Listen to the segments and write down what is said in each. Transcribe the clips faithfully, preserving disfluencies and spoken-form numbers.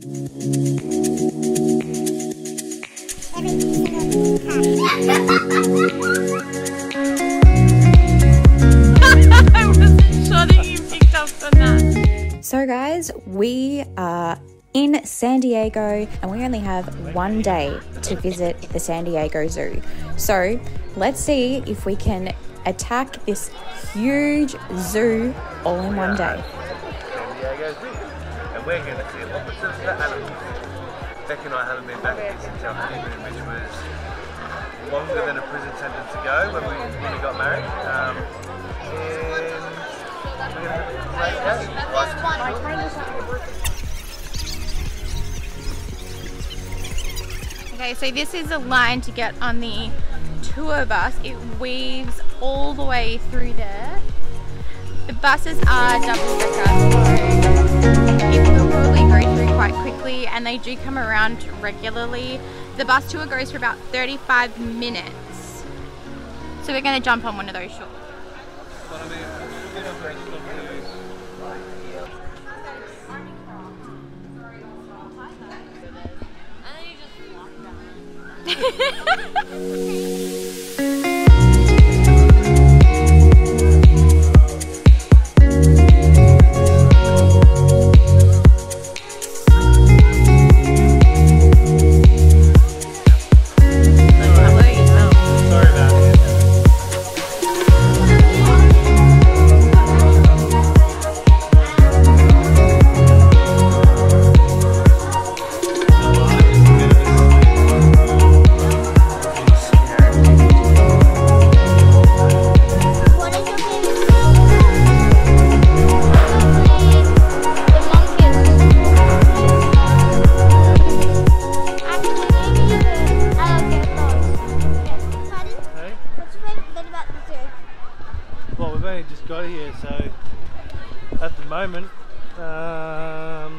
I wasn't sure that you picked up on that. So guys, we are in San Diego and we only have one day to visit the San Diego Zoo. So let's see if we can attack this huge zoo all in one day. San Diego Zoo. And we're going to see lots of the animals. Beck and I haven't been back here since our honeymoon, which was longer than a prison sentence ago when we, when we got married. Um, and we're going to have a great day. Like, Okay, so this is a line to get on the tour bus. It weaves all the way through there. The buses are double-decker, so it will probably go through quite quickly, and they do come around regularly. The bus tour goes for about thirty-five minutes. So we're going to jump on one of those shortly. Um,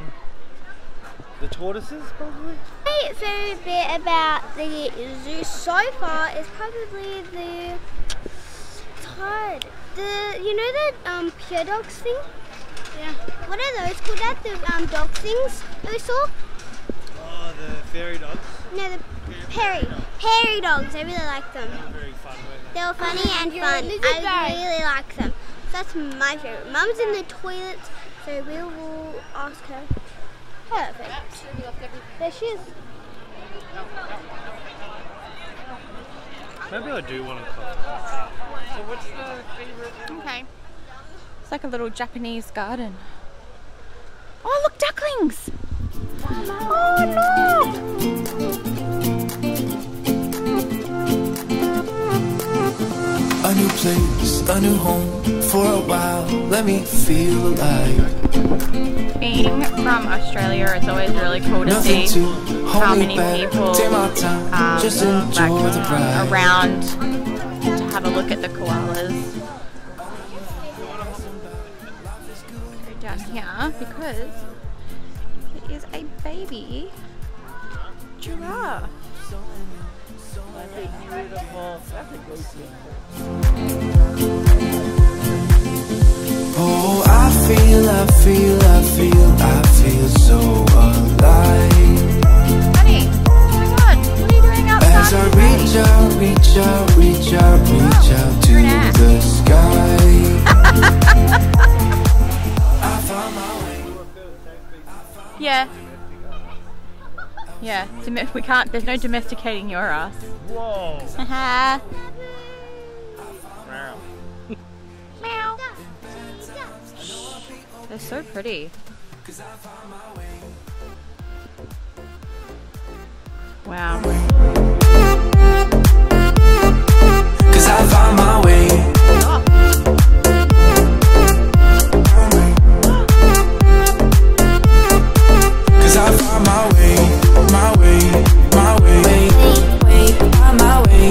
the tortoises, probably. My favourite bit about the zoo so far is probably the tide. The you know that um pure dogs thing? Yeah. What are those called? That the um dog things that we saw? Oh, the fairy dogs. No, the Perry, Perry dogs. I really like them. They were very fun, weren't they? They were funny oh, and fun. I guy. really like them. That's my favourite. Mum's in the toilet, so we will ask her. Perfect. There she is. Maybe I do want to call her. So what's the favourite? Okay. It's like a little Japanese garden. Oh, look, ducklings! Oh, no! A new place, a new home, for a while, let me feel alive. Being from Australia, it's always really cool to Nothing see to how many back, people time, um, just like, um, around to have a look at the koalas. Go down here because there is a baby giraffe. Oh, I feel, I feel, I feel, I feel so alive. Honey, oh my God, what are you doing outside? As I reach out, reach out, reach out, reach oh, out to that. the sky. Yeah. Yeah, we can't, there's no domesticating your ass. Whoa! Haha! Meow. Meow! They're so pretty. Wow. Cause I found my way. Cause I found my way. My way, my way, way, my way,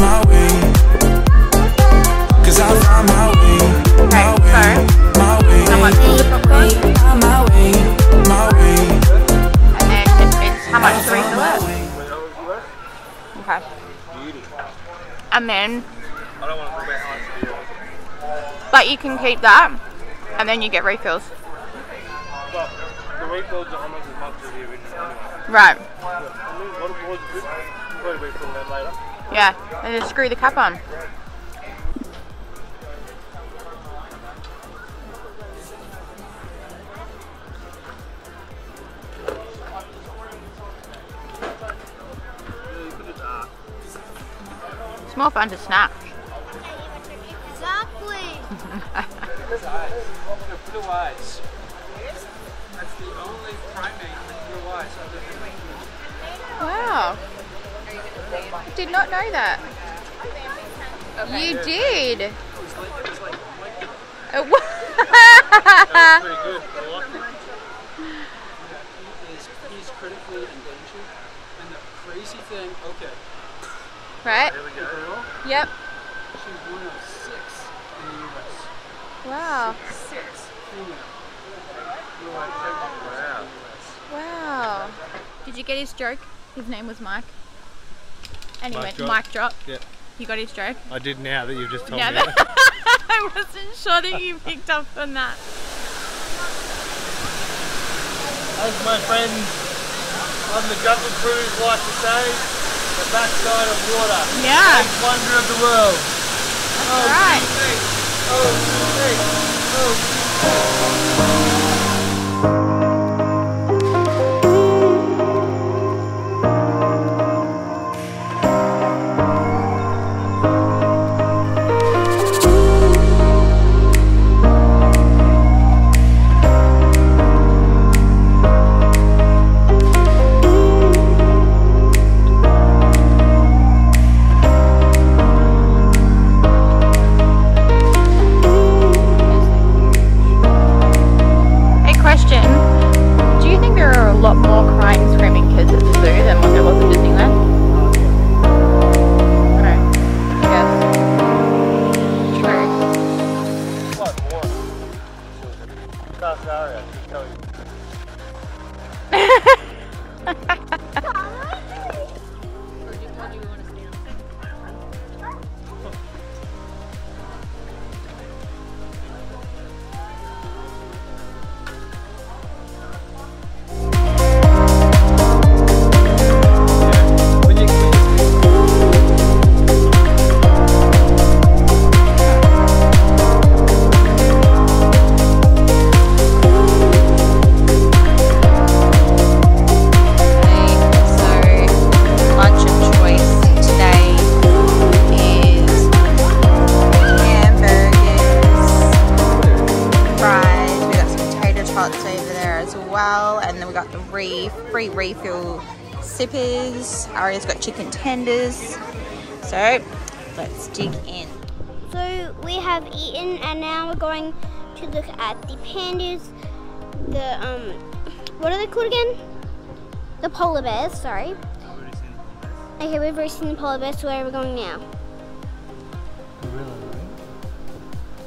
my way. Cause I found my way, my way, my way, my way, my way. And it's how much three to left. Okay. And then, but you can keep that, and then you get refills. The refills are almost as much. Right. Yeah, and just screw the cap on. It's more fun to snack. Blue eyes. That's the only primate with blue eyes other than me. Wow. I did not know that. Okay. You did. It was like, it was like, like that was pretty good. The lock is he's critically endangered. And the crazy thing, okay. Right? There we go. The girl, yep. She's one of six in the U S. Wow. Six. six. Wow. Wow. Did you get his joke? His name was Mike. Anyway, Mike, Mike dropped. Yeah. You got his joke? I did now that you've just told yeah, me. I wasn't sure that you picked up on that. As my friends on the Jungle Cruise like to say, the backside of water. Yeah. The wonder of the world. That's oh, right. Three, three. Oh, three, oh. Free refill sippers. Aria's got chicken tenders. So let's dig in. So we have eaten and now we're going to look at the pandas, the um what are they called again? The polar bears, sorry. Okay, we've already seen the polar bears, so where are we going now?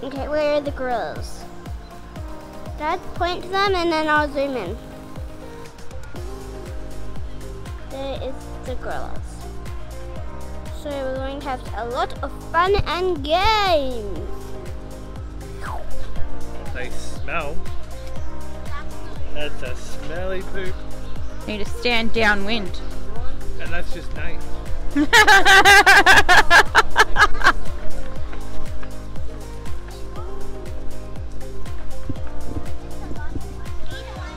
Okay, where are the gorillas? Dad, point to them and then I'll zoom in. There is the gorillas. So we're going to have a lot of fun and games. They smell. That's a smelly poop. Need to stand downwind. And that's just Nate.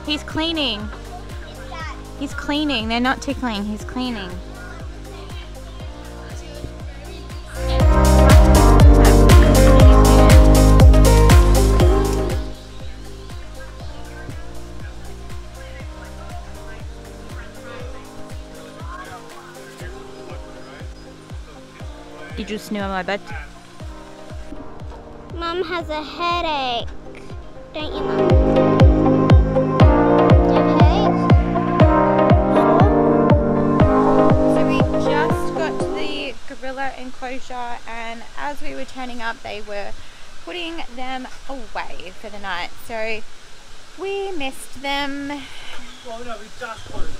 He's cleaning. He's cleaning, they're not tickling, he's cleaning. Did you snoo on my bed? Mum has a headache. Don't you, Mum? Enclosure, and as we were turning up they were putting them away for the night, so we missed them. Well, no, we just put them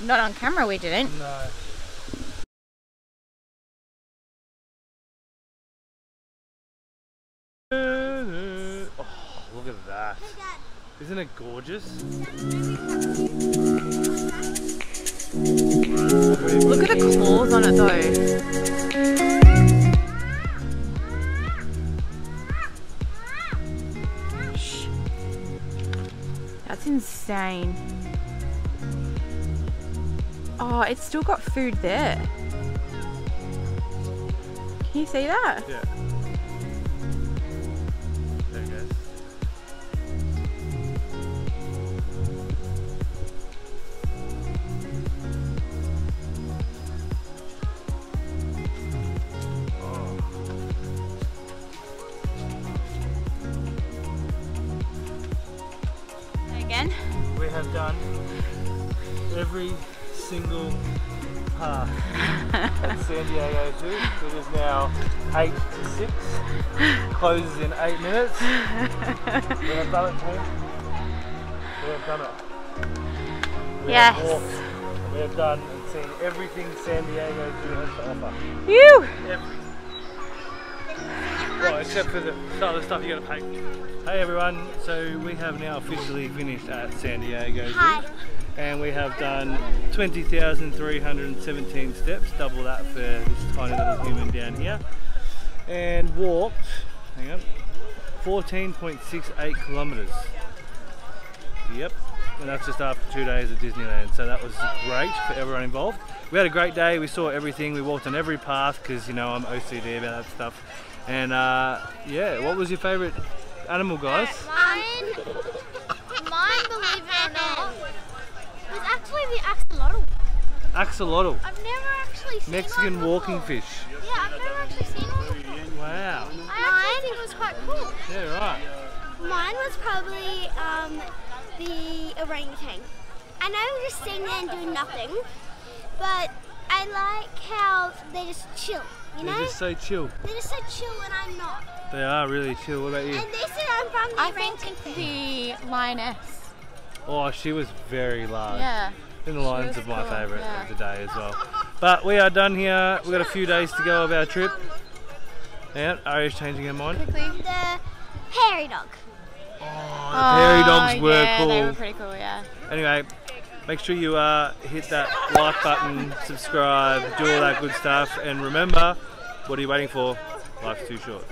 in. Not on camera, we didn't. No. Oh, look at that. Look at that. Isn't it gorgeous? Look at the claws on it though. Shh. That's insane. Oh, it's still got food there. Can you see that? Yeah. There it goes. Oh. Again? We have done every single park at San Diego Zoo. It is now eight to six, closes in eight minutes. We have done it too. We have done it. We yes. have walked. We have done and seen everything San Diego Zoo has to offer. You! Well, except for the, some of the stuff you gotta pay. Hey everyone, so we have now officially finished at San Diego Zoo. Hi. And we have done twenty thousand three hundred seventeen steps, double that for this tiny little human down here. And walked, hang on, fourteen point six eight kilometres. Yep, and that's just after two days at Disneyland, so that was great for everyone involved. We had a great day, we saw everything, we walked on every path, because you know I'm O C D about that stuff. And uh, yeah, what was your favourite animal, guys? Mine, mine, believe it or not, was actually the axolotl. Axolotl? I've never actually seen Mexican one walking fish. Yeah, I've never actually seen one. Wow. I actually think it was quite cool. Yeah, right. Mine was probably um, the orangutan. I know we were just sitting there and doing nothing, but I like how they just chill, you know? They're just so chill. They're just so chill and I'm not. They are really chill. What about you? And they said I'm from the I orangutan. I think the lioness. Oh, she was very large. Yeah. And the lions are my cool. favourite yeah. of the day as well. But we are done here. We've got a few days to go of our trip. Yeah, Ari's changing her mind. Quickly. The hairy dog. Oh, the oh, hairy dogs were yeah, cool. They were pretty cool, yeah. Anyway, make sure you uh, hit that like button, subscribe, do all that good stuff. And remember, what are you waiting for? Life's too short.